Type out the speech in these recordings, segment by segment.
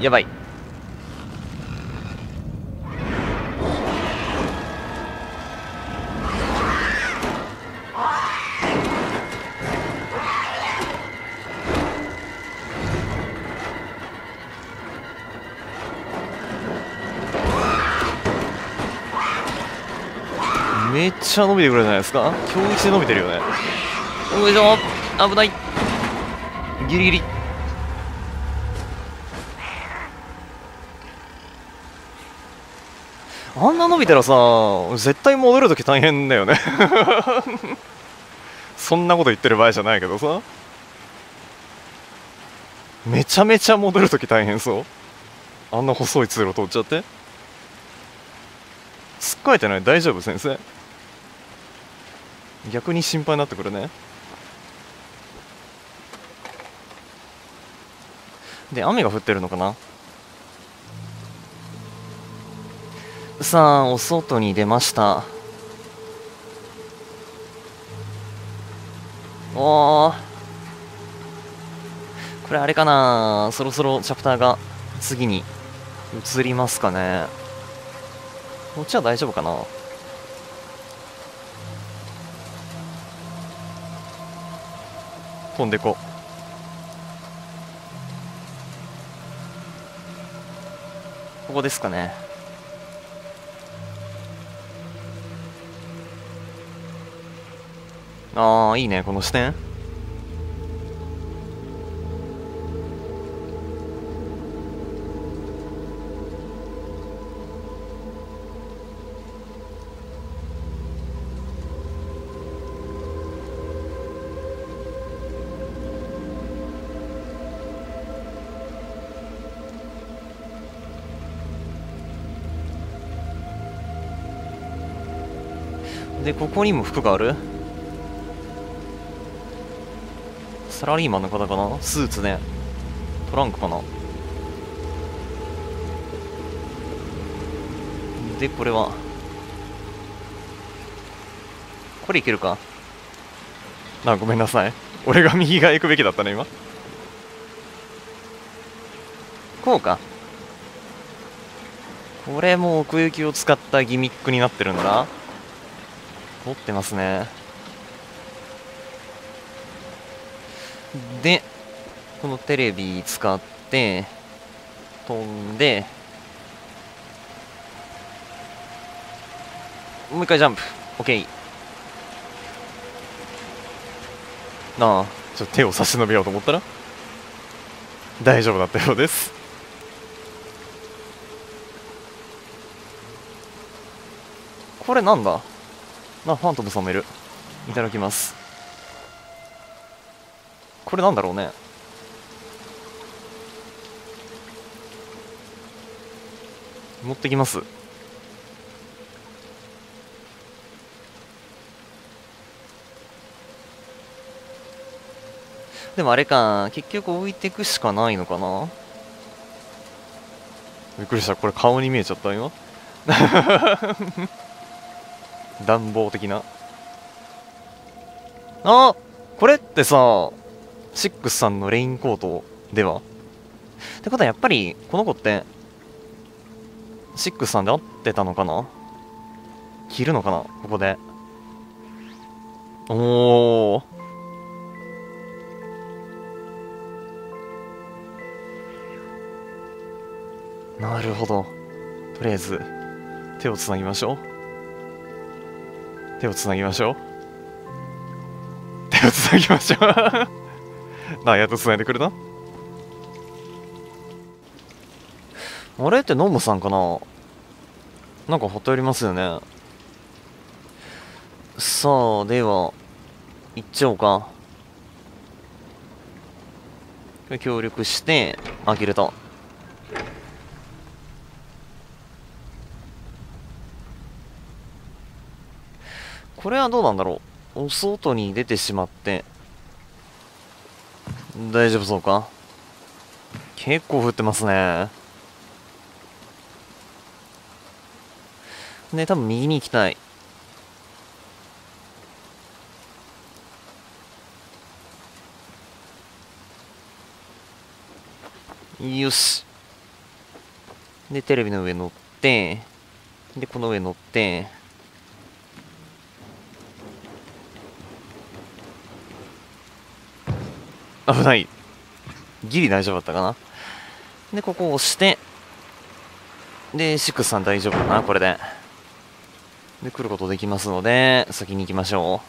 やばい。めっちゃ伸びてくるじゃないですか。今日一で伸びてるよね。よいしょ、危ない。ギリギリ。あんな伸びたらさ、絶対戻るとき大変だよねそんなこと言ってる場合じゃないけどさ、めちゃめちゃ戻るとき大変そう。あんな細い通路通っちゃって。突っかえてない？大丈夫？先生、逆に心配になってくるね。で、雨が降ってるのかな。さあ、お外に出ました。おー、これあれかな、そろそろチャプターが次に移りますかね。こっちは大丈夫かな。飛んでこう。ここですかね。ああ、いいね、この視点。で、ここにも服がある。サラリーマンの方かな。スーツね。トランクかな。で、これはこれいけるかな。ごめんなさい、俺が右側行くべきだったね今。こうか。これも奥行きを使ったギミックになってるんだな。持ってますね。で、このテレビ使って飛んで、もう一回ジャンプ。 OK。 なあ、ちょっと手を差し伸べようと思ったら大丈夫だったようです。これなんだな。ファントムさんもいる。いただきます。これなんだろうね。持ってきます。でもあれか、結局置いていくしかないのかな。びっくりした、これ顔に見えちゃった今暖房的な。あ、これってさ、シックスさんのレインコートではってことは、やっぱりこの子ってシックスさんで合ってたのかな。着るのかな、ここで。おお、なるほど。とりあえず手をつなぎましょう。手をつなぎましょう。手をつなぎましょうなあ、やっと繋いでくれた。あれってノムさんかな。なんかほっと寄りますよね。さあ、では行っちゃおうか。協力して、あ、切れた。これはどうなんだろう。お外に出てしまって大丈夫そうか。結構降ってますね。ね、多分右に行きたい。よし、で、テレビの上乗って、で、この上乗って、危ない。ギリ大丈夫だったかな。で、ここを押して、で、シックスさん大丈夫かな、これで。で、来ることできますので、先に行きましょう。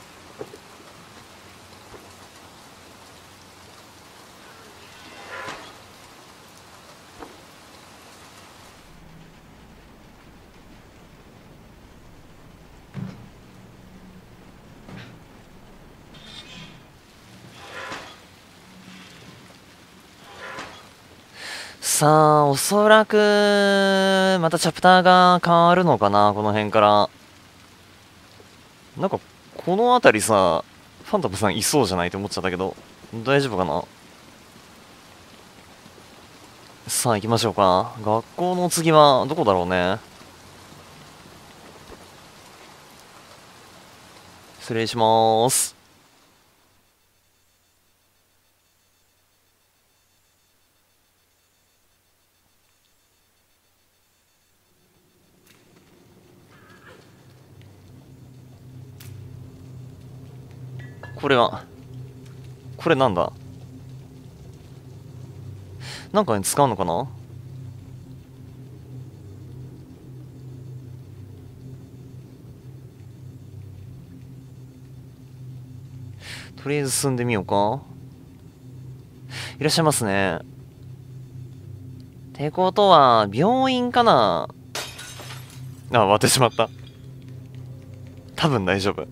さあ、おそらくまたチャプターが変わるのかな、この辺から。なんかこの辺りさ、ファンタムさんいそうじゃないと思っちゃったけど、大丈夫かな。さあ行きましょうか。学校の次はどこだろうね。失礼します。これは、これなんだ、なんかに使うのかな。とりあえず進んでみようか。いらっしゃいますね。ってことは病院かなあ。割ってしまった。多分大丈夫。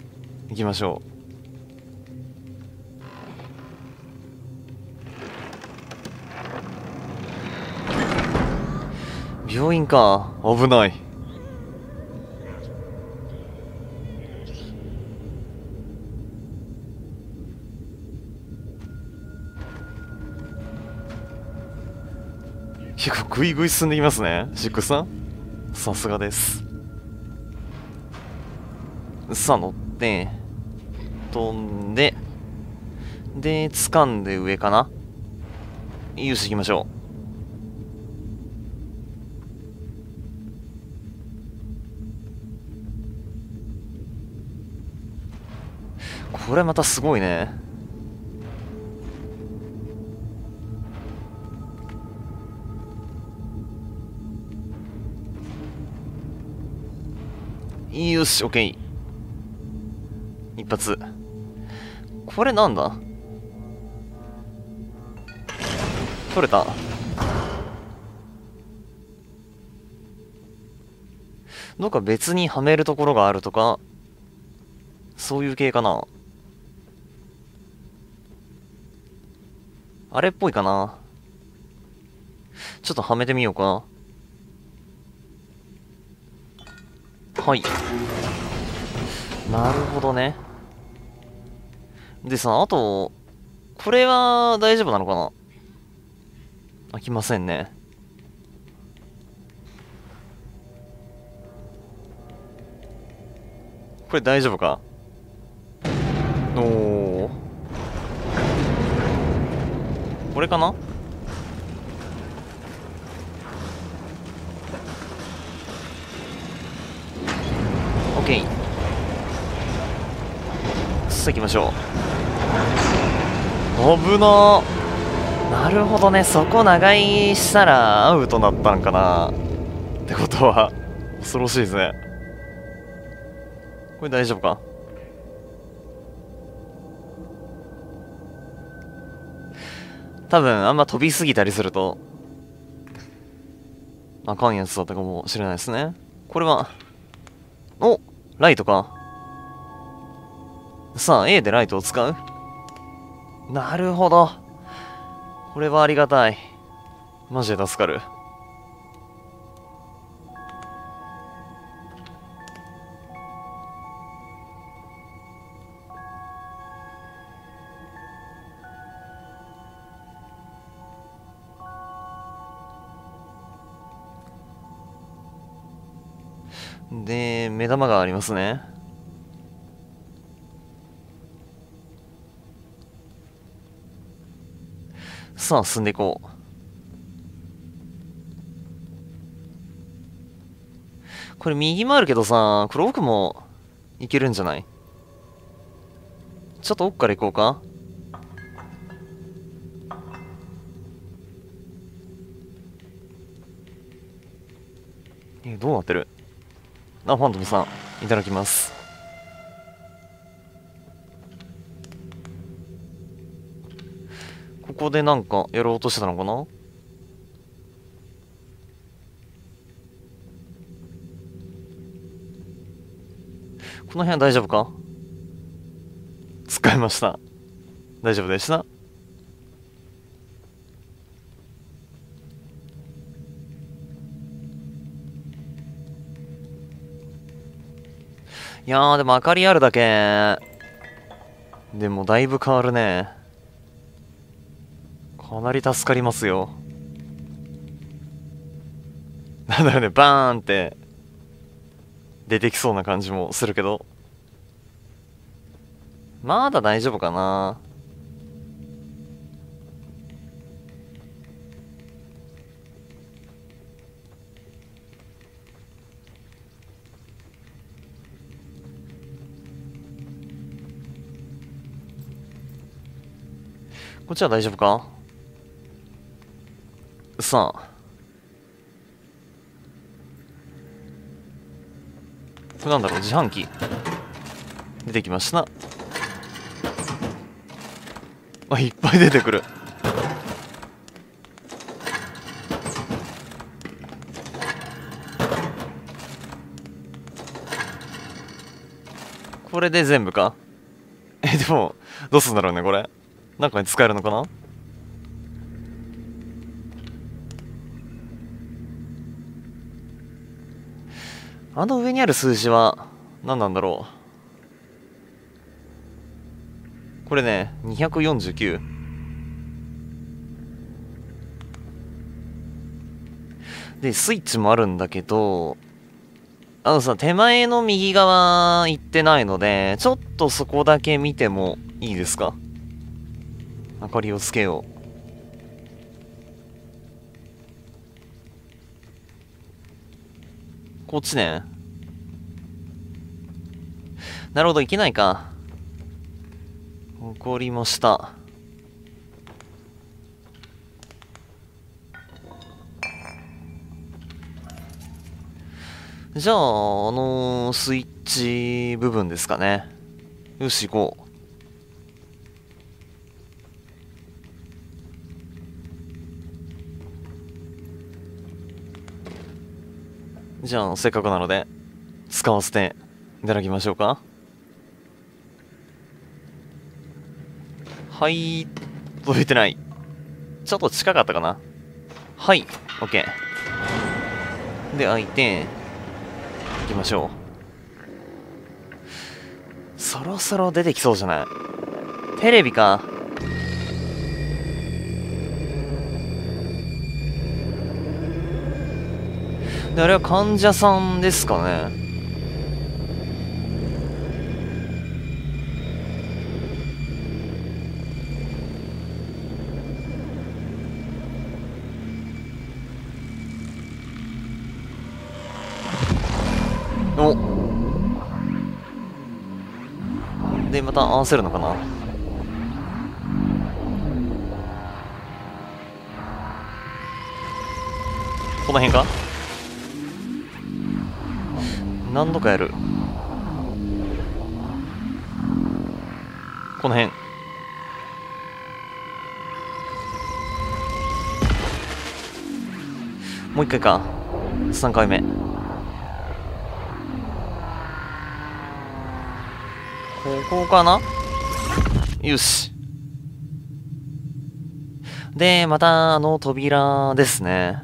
行きましょう。病院か。危ない。結構グイグイ進んでいますね、シックさん。さすがです。さあ乗って飛んで、で掴んで上かな。よし行きましょう。これまたすごいね。よし、OK。一発。これなんだ？取れた。どっか別にはめるところがあるとか、そういう系かな。あれっぽいかな。ちょっとはめてみようか。はい、なるほどね。でさ、あとこれは大丈夫なのかな。開きませんね。これ大丈夫か。おお、これかな。オッケー。さあ行きましょう。危な。なるほどね。そこ長居したらアウトだったんかな。ってことは恐ろしいですね。これ大丈夫か。多分あんま飛びすぎたりするとあかんやつだったかもしれないですね。これはおライトか。さあ A でライトを使う。なるほど、これはありがたい。マジで助かる。で、目玉がありますね。さあ、進んでいこう。これ右もあるけどさ、これ奥もいけるんじゃない？ちょっと奥から行こうか。どうなってる？あ、ファントムさん、いただきます。ここでなんかやろうとしてたのかな？この辺大丈夫か？使いました。大丈夫でした。いやーでも明かりあるだけでもだいぶ変わるね。かなり助かりますよ。なんだろうね、バーンって出てきそうな感じもするけど、まだ大丈夫かな。こっちは大丈夫か？さあ。これなんだろう、自販機。出てきました。あ、いっぱい出てくる。これで全部か？でも、どうすんだろうね、これ。なんかに使えるのかな？あの上にある数字は何なんだろう。これね、249。で、スイッチもあるんだけど、あのさ、手前の右側行ってないので、ちょっとそこだけ見てもいいですか？明かりをつけよう。こっちね。なるほど、いけないか。わかりました。じゃあ、スイッチ部分ですかね。よし、行こう。じゃあせっかくなので使わせていただきましょうか。はい、届いてない。ちょっと近かったかな。はい、 OK で開いていきましょう。そろそろ出てきそうじゃない？テレビか。あれは患者さんですかね。おで、また合わせるのかな。この辺か。何度かやる。この辺。もう一回か。3回目。ここかな？よし。で、またあの扉ですね。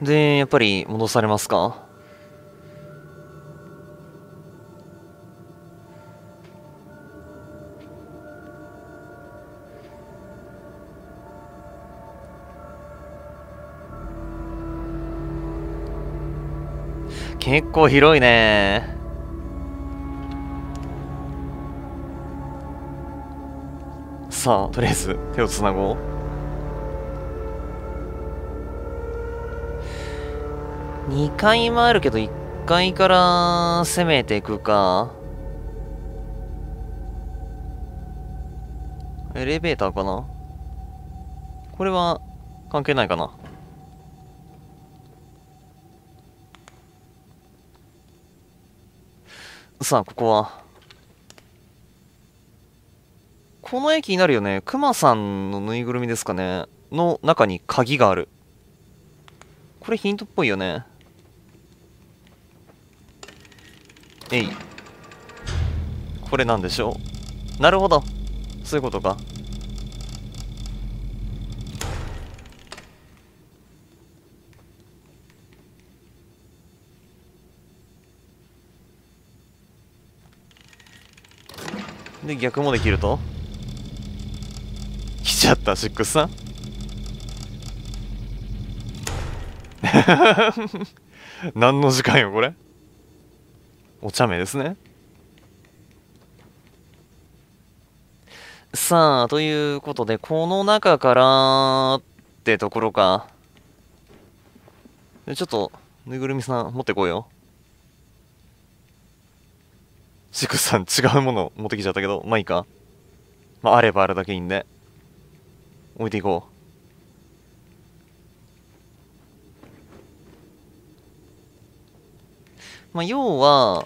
で、やっぱり戻されますか？結構広いね。さあとりあえず手をつなごう。2階もあるけど1階から攻めていくか。エレベーターかな。これは関係ないかな。さあここはこの駅になるよね。クマさんのぬいぐるみですかねの中に鍵がある。これヒントっぽいよね。えい、これなんでしょう。なるほど、そういうことか。で逆もできると。来ちゃったシックスさん。何の時間よこれ。お茶目ですね。さあということでこの中からってところか。ちょっとぬいぐるみさん持ってこうよ。シクさん違うもの持ってきちゃったけど、まあいいか。まああればあるだけいいんで置いていこう。まあ要は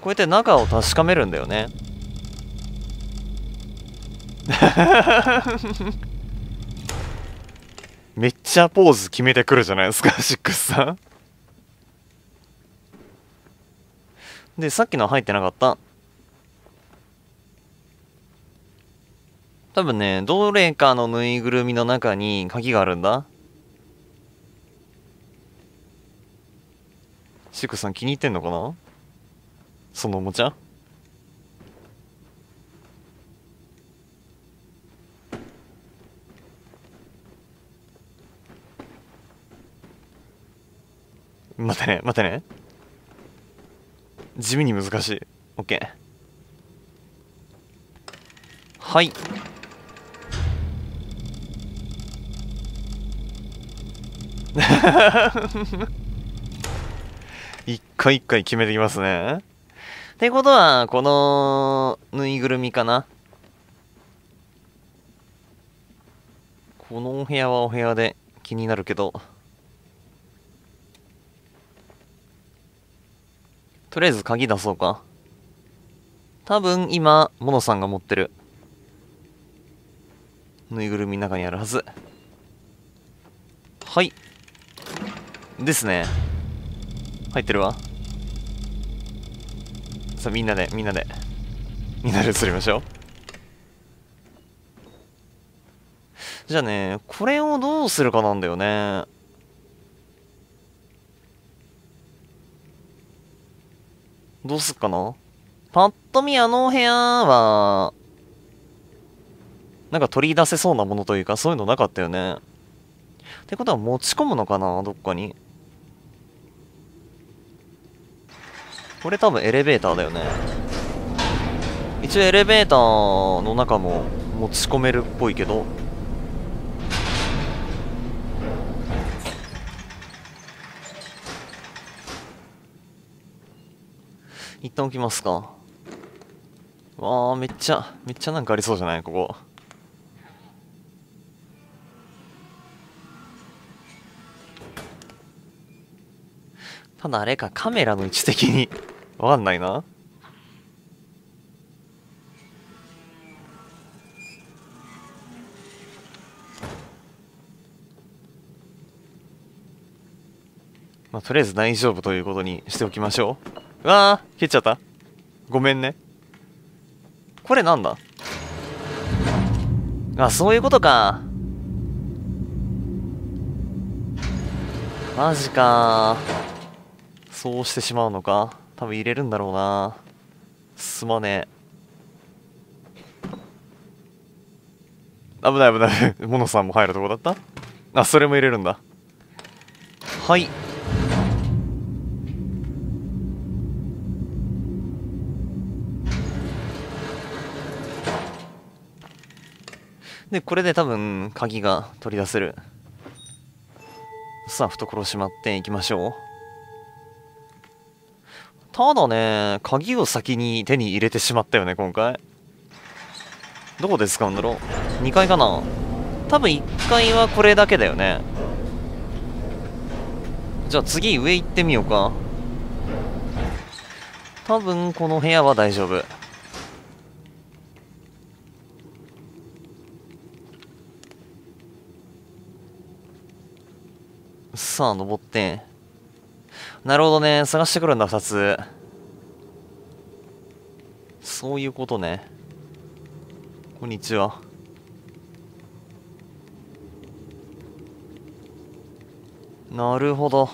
こうやって中を確かめるんだよね。めっちゃポーズ決めてくるじゃないですかシックスさん。でさっきのは入ってなかった。多分ねどれかのぬいぐるみの中に鍵があるんだ。シックスさん気に入ってんのかなそのおもちゃ。待てね待てね、地味に難しい。 OK、 はい、一回一回決めてきますね。ってことはこのぬいぐるみかな。このお部屋はお部屋で気になるけど、とりあえず鍵出そうか。多分今モノさんが持ってるぬいぐるみの中にあるはず。はいですね、入ってるわ。さあみんなでみんなで移りましょう。じゃあねこれをどうするかなんだよね。どうすっかな。パッと見あの部屋はなんか取り出せそうなものというかそういうのなかったよね。ってことは持ち込むのかなどっかに。これ多分エレベーターだよね。一応エレベーターの中も持ち込めるっぽいけど、一旦置きますか。わあ、めっちゃなんかありそうじゃないここ。ただあれか、カメラの位置的にわかんないな。まあとりあえず大丈夫ということにしておきましょう。うわー消えちゃった、ごめんね。これなんだ。あ、そういうことか。マジか、そうしてしまうのか。多分入れるんだろうな。すまねえ。危ない危ない。モノさんも入るとこだった。あ、それも入れるんだ。はいで、これで多分鍵が取り出せる。さあ、懐しまっていきましょう。ただね、鍵を先に手に入れてしまったよね、今回。どこで使うんだろう。2階かな。多分1階はこれだけだよね。じゃあ次上行ってみようか。多分この部屋は大丈夫。さあ、登って。なるほどね。探してくるんだ、2つ。そういうことね。こんにちは。なるほど。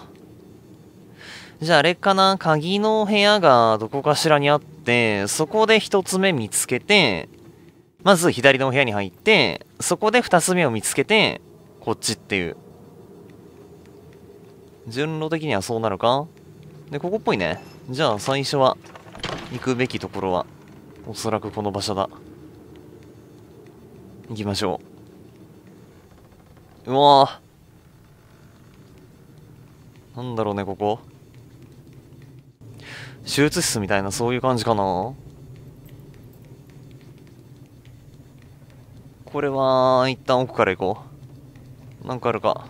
じゃあ、あれかな。鍵の部屋がどこかしらにあって、そこで1つ目見つけて、まず左の部屋に入って、そこで2つ目を見つけて、こっちっていう。順路的にはそうなるか。で、ここっぽいね。じゃあ最初は行くべきところはおそらくこの場所だ。行きましょう。うわぁ、なんだろうね、ここ。手術室みたいな、そういう感じかな。これは一旦奥から行こう。なんかあるか。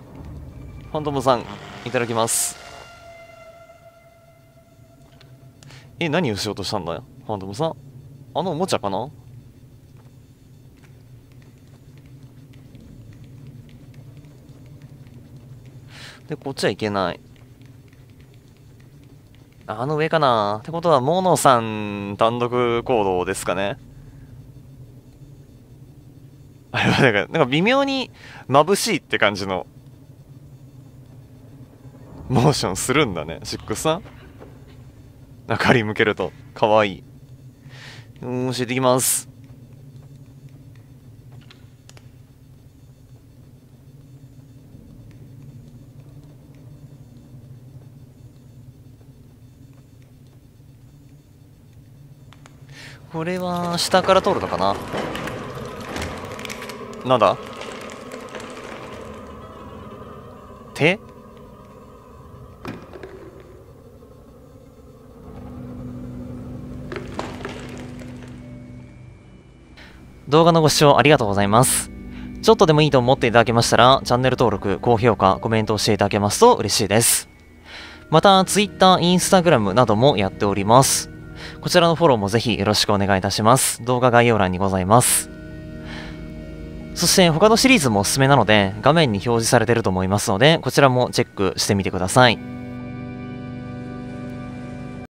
ファントムさん、いただきます。え、何をしようとしたんだよ、ファントムさん。あのおもちゃかな。で、こっちはいけない。あの上かな。ってことは、モノさん単独行動ですかね。あれはなんか微妙に眩しいって感じの。モーションするんだね、シックスさん。明かり向けるとかわいい。教えてきます。これは下から通るのかな。なんだ手。動画のご視聴ありがとうございます。ちょっとでもいいと思っていただけましたら、チャンネル登録、高評価、コメントをしていただけますと嬉しいです。また、Twitter、Instagram などもやっております。こちらのフォローもぜひよろしくお願いいたします。動画概要欄にございます。そして、他のシリーズもおすすめなので、画面に表示されていると思いますので、こちらもチェックしてみてください。